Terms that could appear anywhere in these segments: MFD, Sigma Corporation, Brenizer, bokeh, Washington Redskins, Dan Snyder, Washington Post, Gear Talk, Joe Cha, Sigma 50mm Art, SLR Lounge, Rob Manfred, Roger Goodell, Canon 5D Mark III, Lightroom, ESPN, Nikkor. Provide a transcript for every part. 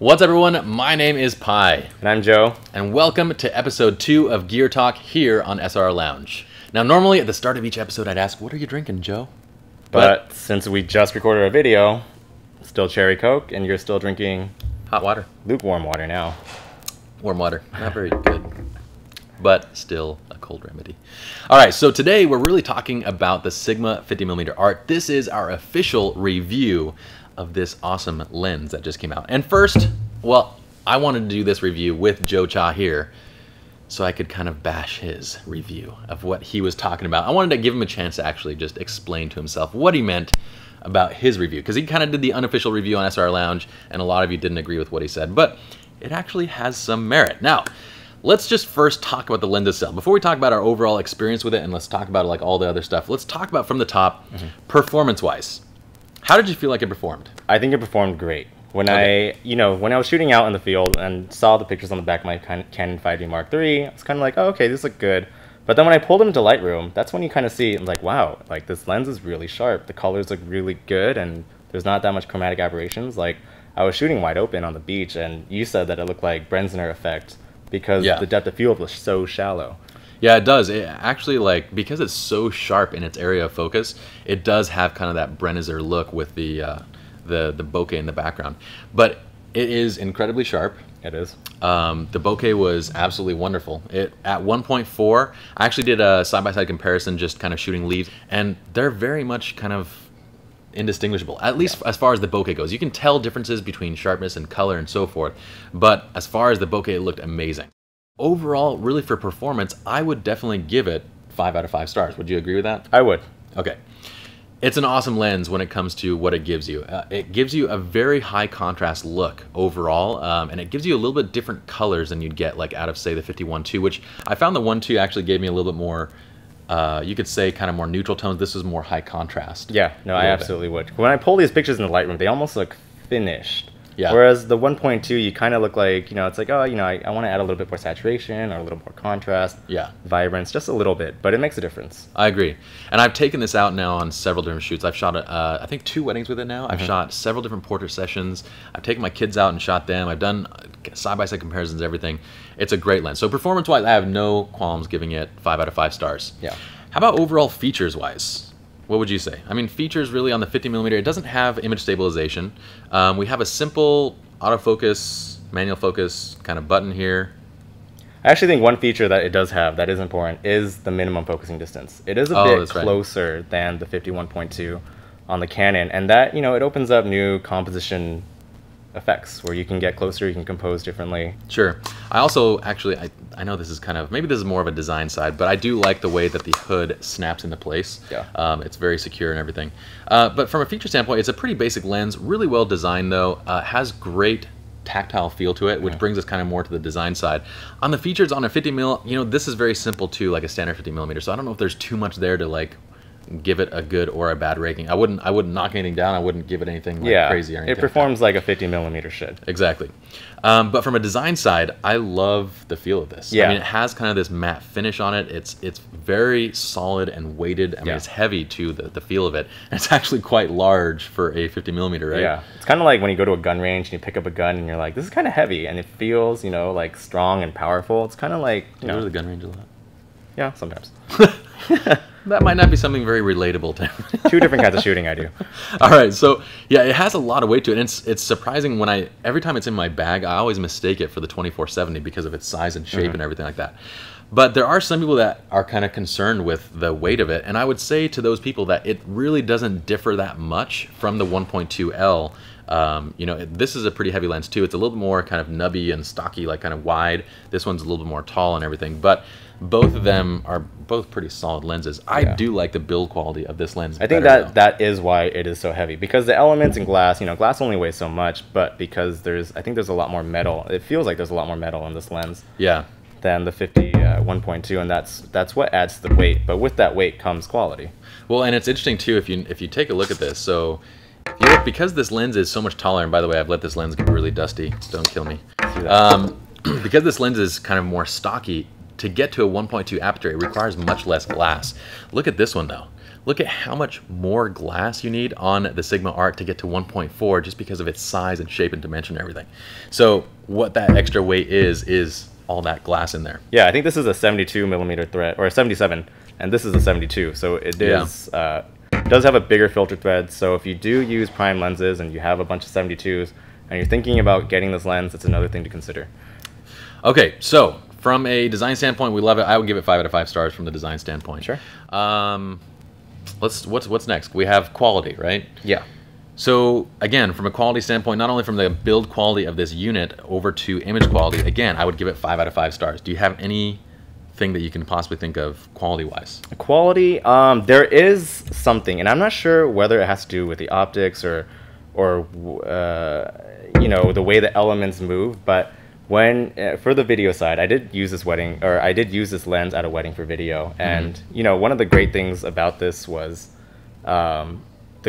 What's up, everyone? My name is Pi. And I'm Joe. And welcome to episode 2 of Gear Talk here on SLR Lounge. Now, normally at the start of each episode, I'd ask, what are you drinking, Joe? But since we just recorded a video, still cherry Coke, and you're still drinking... hot water. Lukewarm water now. Warm water. Not very good. But still a cold remedy. All right, so today we're really talking about the Sigma 50mm Art. This is our official review of this awesome lens that just came out. And first, well, I wanted to do this review with Joe Cha here so I could kind of bash his review of what he was talking about. I wanted to give him a chance to actually just explain to himself what he meant about his review, because he kind of did the unofficial review on SLR Lounge and a lot of you didn't agree with what he said, but it actually has some merit. Now, let's just first talk about the lens itself. Before we talk about our overall experience with it and let's talk about like all the other stuff, let's talk about from the top, performance-wise. How did you feel like it performed? I think it performed great. When when I was shooting out in the field and saw the pictures on the back of my Canon 5D Mark III, I was kind of like, oh, okay, these look good. But then when I pulled them to Lightroom, that's when you kind of see, like, wow, like this lens is really sharp. The colors look really good, and there's not that much chromatic aberrations. Like, I was shooting wide open on the beach, and you said that it looked like Brenizer effect because the depth of field was so shallow. Yeah, it does. It actually, like, because it's so sharp in its area of focus, it does have kind of that Brenizer look with the bokeh in the background. But it is incredibly sharp. It is. The bokeh was absolutely wonderful. It at 1.4, I actually did a side-by-side comparison, just kind of shooting leaves, and they're very much kind of indistinguishable, at least as far as the bokeh goes. You can tell differences between sharpness and color and so forth, but as far as the bokeh, it looked amazing. Overall, really for performance, I would definitely give it 5 out of 5 stars. Would you agree with that? I would. Okay. It's an awesome lens when it comes to what it gives you. It gives you a very high contrast look overall, and it gives you a little bit different colors than you'd get like out of, say, the 50-1.2, which I found the 1.2 actually gave me a little bit more, you could say, kind of more neutral tones. This was more high contrast. Yeah, no, I absolutely would. When I pull these pictures in the Lightroom, they almost look finished. Yeah. Whereas the 1.2, you kind of look like, you know, it's like, oh, you know, I want to add a little bit more saturation or a little more contrast, vibrance, just a little bit, but it makes a difference. I agree. And I've taken this out now on several different shoots. I've shot, I think, 2 weddings with it now. I've shot several different portrait sessions. I've taken my kids out and shot them. I've done side-by-side comparisons, everything. It's a great lens. So performance-wise, I have no qualms giving it 5 out of 5 stars. Yeah. How about overall features-wise? What would you say? I mean, features really on the 50mm, it doesn't have image stabilization. We have a simple autofocus, manual focus kind of button here. I actually think one feature that it does have that is important is the minimum focusing distance. It is a bit closer than the 51.2 on the Canon, and that, you know, it opens up new composition effects where you can get closer, you can compose differently. Sure. I also actually, I know this is kind of, maybe this is more of a design side, but I do like the way that the hood snaps into place. Yeah. It's very secure and everything. But from a feature standpoint, it's a pretty basic lens, really well designed though, has great tactile feel to it, which brings us kind of more to the design side. On the features on a 50mm, you know, this is very simple too, like a standard 50mm, so I don't know if there's too much there to like give it a good or a bad rating. I wouldn't knock anything down. I wouldn't give it anything like crazy or anything. It performs like a 50mm should. Exactly. But from a design side, I love the feel of this. Yeah. I mean, it has kind of this matte finish on it. It's very solid and weighted. I mean, it's heavy to the feel of it. And it's actually quite large for a 50mm, right? Yeah. It's kind of like when you go to a gun range and you pick up a gun and you're like, this is kind of heavy. And it feels, you know, like strong and powerful. It's kind of like... You go to the gun range a lot? Yeah, sometimes. That might not be something very relatable to. 2 different kinds of shooting I do. All right, so yeah, it has a lot of weight to it. And it's surprising when every time it's in my bag, I always mistake it for the 24-70 because of its size and shape and everything like that. But there are some people that are kind of concerned with the weight of it. And I would say to those people that it really doesn't differ that much from the 1.2L. You know, this is a pretty heavy lens too. It's a little bit more kind of nubby and stocky, like kind of wide. This one's a little bit more tall and everything, but both of them are both pretty solid lenses. I do like the build quality of this lens. I think that is why it is so heavy, because the elements in glass, you know, glass only weighs so much, but because I think there's a lot more metal. It feels like there's a lot more metal in this lens. Yeah. Than the 51.2, and that's what adds the weight. But with that weight comes quality. Well, and it's interesting too if you take a look at this. So, if you look, because this lens is so much taller. And by the way, I've let this lens get really dusty. Don't kill me. Because this lens is kind of more stocky. To get to a 1.2 aperture, it requires much less glass. Look at this one though. Look at how much more glass you need on the Sigma Art to get to 1.4 just because of its size and shape and dimension and everything. So what that extra weight is all that glass in there. Yeah, I think this is a 72mm thread, or a 77, and this is a 72, so it is, does have a bigger filter thread. So if you do use prime lenses and you have a bunch of 72s and you're thinking about getting this lens, it's another thing to consider. Okay, so from a design standpoint, we love it. I would give it 5 out of 5 stars from the design standpoint. Sure. What's next? We have quality, right? Yeah. So again, from a quality standpoint, not only from the build quality of this unit over to image quality, again, I would give it 5 out of 5 stars. Do you have anything that you can possibly think of quality-wise? Quality, there is something, and I'm not sure whether it has to do with the optics or you know, the way the elements move, but when for the video side, I did use this lens at a wedding for video, and you know, one of the great things about this was the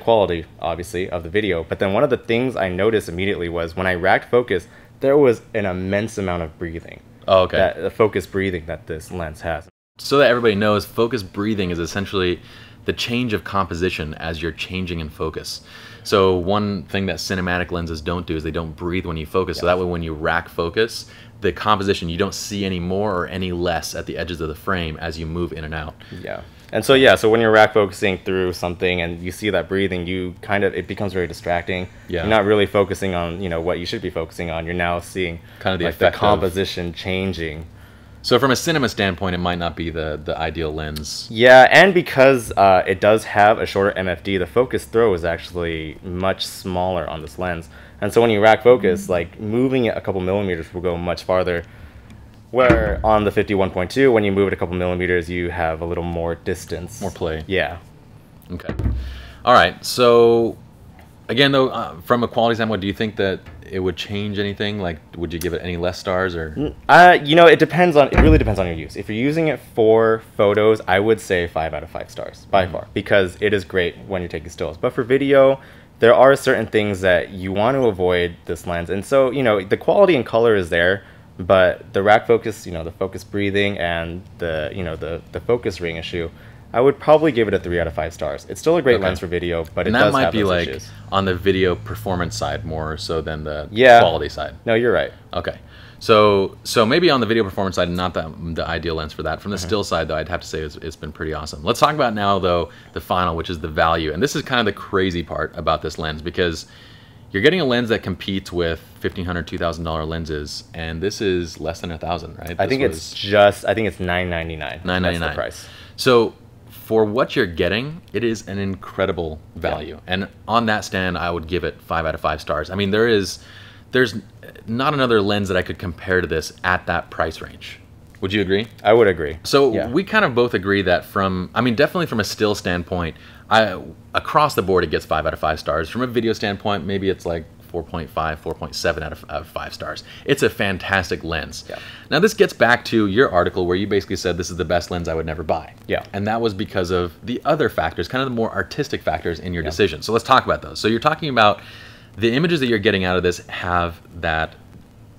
quality, obviously, of the video. But then one of the things I noticed immediately was when I racked focus, there was an immense amount of breathing. Oh, okay. The focus breathing that this lens has. So that everybody knows, focus breathing is essentially the change of composition as you're changing in focus. So one thing that cinematic lenses don't do is they don't breathe when you focus. Yes. So that way when you rack focus, the composition, you don't see any more or any less at the edges of the frame as you move in and out. Yeah. And so, yeah, so when you're rack focusing through something and you see that breathing, you kind of, it becomes very distracting. Yeah. You're not really focusing on, you know, what you should be focusing on. You're now seeing kind of the, like, the composition changing. So from a cinema standpoint, it might not be the ideal lens. Yeah, and because it does have a shorter MFD, the focus throw is actually much smaller on this lens. And so when you rack focus, like, moving it a couple millimeters will go much farther. Where on the 51.2, when you move it a couple millimeters, you have a little more distance. More play. Yeah. Okay. All right. So, again, though, from a quality standpoint, do you think that it would change anything? Like, would you give it any less stars? Or? You know, it depends on, it really depends on your use. If you're using it for photos, I would say 5 out of 5 stars, by far, because it is great when you're taking stills. But for video, there are certain things that you want to avoid this lens. And so, you know, the quality and color is there. But the rack focus, you know, the focus breathing and the, you know, the focus ring issue, I would probably give it a 3 out of 5 stars. It's still a great lens for video, but it does have those issues. And that might be like on the video performance side more so than the quality side. No, you're right. Okay. So maybe on the video performance side, not the ideal lens for that. From the still side, though, I'd have to say it's been pretty awesome. Let's talk about now, though, the final, which is the value. And this is kind of the crazy part about this lens, because you're getting a lens that competes with $1,500, $2,000 lenses, and this is less than $1,000, right? I think it's $999. $999. That's the price. So for what you're getting, it is an incredible value. Yeah. And on that stand, I would give it 5 out of 5 stars. I mean, there's not another lens that I could compare to this at that price range. Would you agree? I would agree. So we kind of both agree that definitely from a still standpoint, across the board, it gets 5 out of 5 stars. From a video standpoint, maybe it's like 4.5, 4.7 out of 5 stars. It's a fantastic lens. Yeah. Now, this gets back to your article where you basically said this is the best lens I would never buy. Yeah. And that was because of the other factors, kind of the more artistic factors in your decision. So let's talk about those. So you're talking about the images that you're getting out of this have that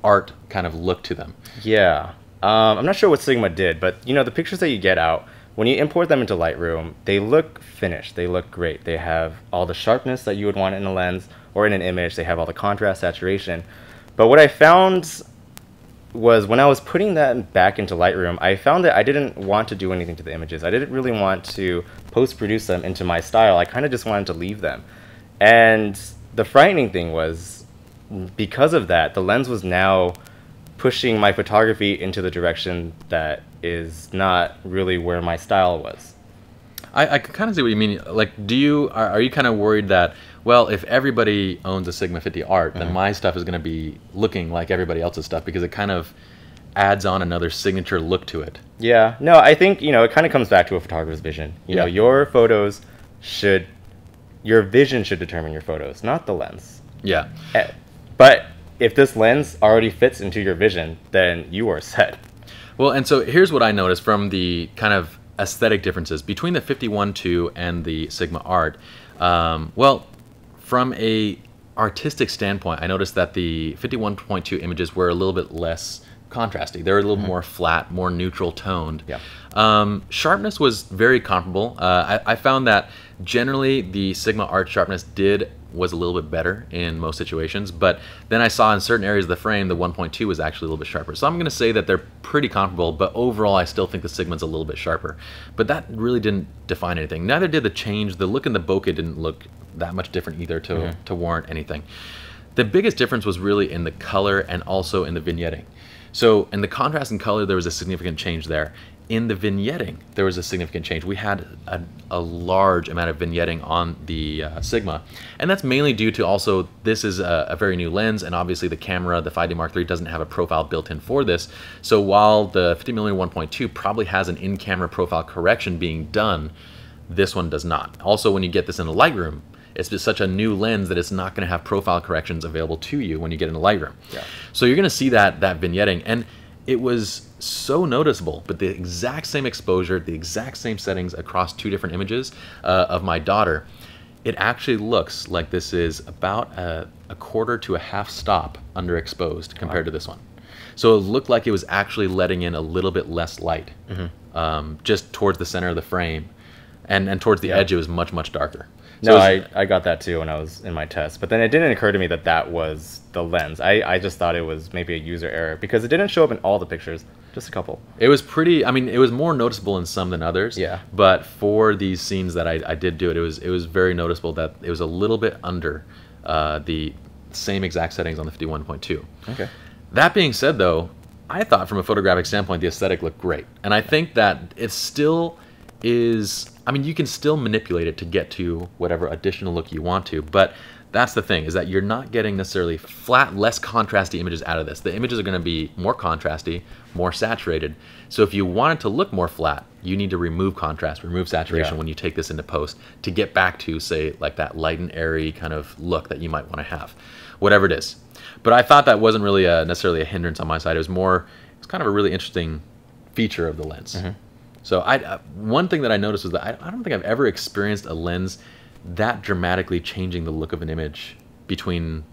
art kind of look to them. Yeah. I'm not sure what Sigma did, but you know, the pictures that you get out, when you import them into Lightroom, they look finished. They look great. They have all the sharpness that you would want in a lens or in an image. They have all the contrast, saturation. But what I found was when I was putting that back into Lightroom, I found that I didn't want to do anything to the images. I didn't really want to post-produce them into my style. I kind of just wanted to leave them. And the frightening thing was, because of that, the lens was now pushing my photography into the direction that is not really where my style was. I can kind of see what you mean. Like, are you kind of worried that, well, if everybody owns a Sigma 50 Art, then my stuff is going to be looking like everybody else's stuff because it kind of adds on another signature look to it? Yeah. No, I think, you know, it kind of comes back to a photographer's vision. You know, your vision should determine your photos, not the lens. Yeah. But if this lens already fits into your vision, then you are set. Well, and so here's what I noticed from the kind of aesthetic differences between the 51.2 and the Sigma Art. Well, from a artistic standpoint, I noticed that the 51.2 images were a little bit less contrasty. They're a little more flat, more neutral toned. Yeah. Sharpness was very comparable. I found that generally the Sigma Art sharpness was a little bit better in most situations, but then I saw in certain areas of the frame the 1.2 was actually a little bit sharper. So I'm going to say that they're pretty comparable, but overall I still think the Sigma's a little bit sharper. But that really didn't define anything. Neither did the change. The look in the bokeh didn't look that much different either to warrant anything. The biggest difference was really in the color and also in the vignetting. So in the contrast and color, there was a significant change there. In the vignetting, there was a significant change. We had a large amount of vignetting on the Sigma, and that's mainly due to also this is a very new lens, and obviously the camera, the 5D Mark III, doesn't have a profile built in for this. So while the 50mm 1.2 probably has an in-camera profile correction being done, this one does not. Also, when you get this in a Lightroom, it's just such a new lens that it's not going to have profile corrections available to you when you get in a Lightroom. Yeah. So you're going to see that vignetting, and it was so noticeable. But the exact same exposure, the exact same settings across two different images of my daughter, it actually looks like this is about a quarter to a half stop underexposed compared to this one. So it looked like it was actually letting in a little bit less light, just towards the center of the frame, and towards the edge it was much, much darker. So no, I got that too when I was in my test, but then it didn't occur to me that that was the lens. I just thought it was maybe a user error because it didn't show up in all the pictures, just a couple. It was pretty, I mean, it was more noticeable in some than others. Yeah. But for these scenes that I did do it, it was very noticeable that it was a little bit under the same exact settings on the 51.2. Okay. That being said though, I thought from a photographic standpoint, the aesthetic looked great. And I think that it still is, I mean, you can still manipulate it to get to whatever additional look you want to, but that's the thing, is that you're not getting necessarily flat, less contrasty images out of this. The images are going to be more contrasty, more saturated. So if you want it to look more flat, you need to remove contrast, remove saturation when you take this into post to get back to, say, like that light and airy kind of look that you might want to have, whatever it is. But I thought that wasn't really necessarily a hindrance on my side. It was more, it's kind of a really interesting feature of the lens. So one thing that I noticed was that I don't think I've ever experienced a lens that dramatically changing the look of an image between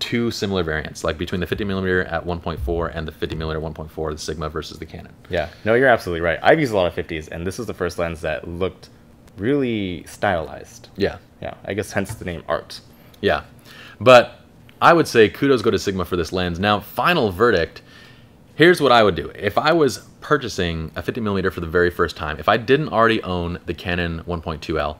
two similar variants, like between the 50mm at 1.4 and the 50mm 1.4, the Sigma versus the Canon. Yeah, no, you're absolutely right. I've used a lot of 50s, and this was the first lens that looked really stylized. Yeah. Yeah, I guess hence the name Art. Yeah, but I would say kudos go to Sigma for this lens. Now, final verdict. Here's what I would do. If I was purchasing a 50mm for the very first time, if I didn't already own the Canon 1.2L,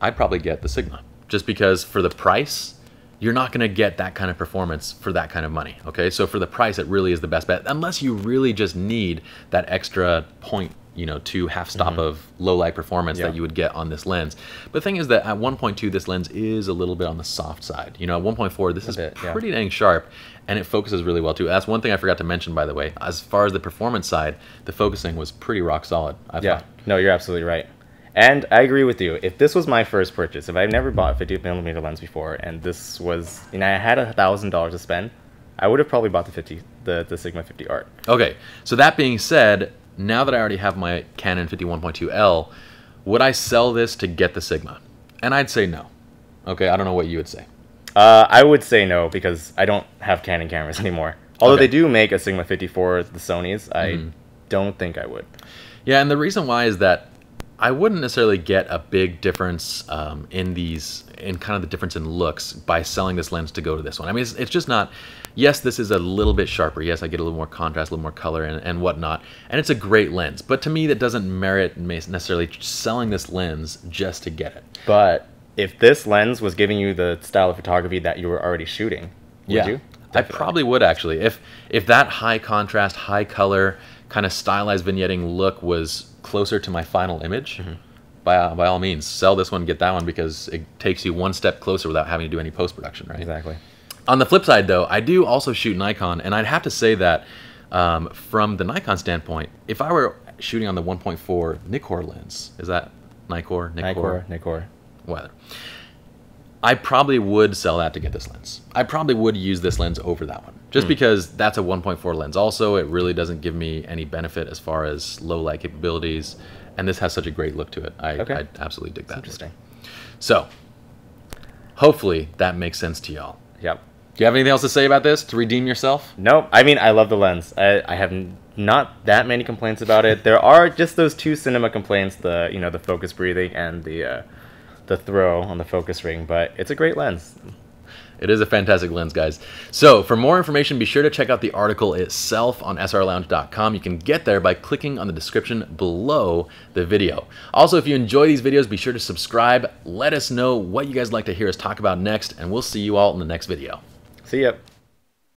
I'd probably get the Sigma. Just because for the price, you're not gonna get that kind of performance for that kind of money, okay? So for the price, it really is the best bet, unless you really just need that extra point, you know, to half stop of low light performance that you would get on this lens. But the thing is that at 1.2, this lens is a little bit on the soft side. You know, at 1.4, this is pretty dang sharp, and it focuses really well too. That's one thing I forgot to mention, by the way. As far as the performance side, the focusing was pretty rock solid, I thought. No, you're absolutely right. And I agree with you. If this was my first purchase, if I've never bought a 50mm lens before, and this was, you know, I had $1,000 to spend, I would have probably bought the Sigma 50 Art. Okay, so that being said, now that I already have my Canon 51.2L, would I sell this to get the Sigma? And I'd say no. Okay, I don't know what you would say. I would say no because I don't have Canon cameras anymore. Although they do make a Sigma 54, the Sony's, I don't think I would. Yeah, and the reason why is that I wouldn't necessarily get a big difference in kind of the difference in looks by selling this lens to go to this one. I mean, it's just not, yes, this is a little bit sharper. Yes, I get a little more contrast, a little more color and whatnot. And it's a great lens. But to me, that doesn't merit necessarily selling this lens just to get it. But if this lens was giving you the style of photography that you were already shooting, would you? Definitely. I probably would actually. If that high contrast, high color, kind of stylized vignetting look was closer to my final image, by all means, sell this one, get that one, because it takes you one step closer without having to do any post-production, right? Exactly. On the flip side, though, I do also shoot Nikon, and I'd have to say that from the Nikon standpoint, if I were shooting on the 1.4 Nikkor lens, is that Nikkor? Nikkor. Nikkor. Whatever. I probably would sell that to get this lens. I probably would use this lens over that one, just because that's a 1.4 lens. Also, it really doesn't give me any benefit as far as low light capabilities, and this has such a great look to it. I absolutely dig that. Interesting. So, hopefully that makes sense to y'all. Yep. Do you have anything else to say about this, to redeem yourself? Nope. I mean, I love the lens. I have not that many complaints about it. There are just those two cinema complaints, the, you know, the focus breathing and the throw on the focus ring, but it's a great lens. It is a fantastic lens, guys. So for more information, be sure to check out the article itself on srlounge.com. You can get there by clicking on the description below the video. Also, if you enjoy these videos, be sure to subscribe. Let us know what you guys like to hear us talk about next, and we'll see you all in the next video. See ya.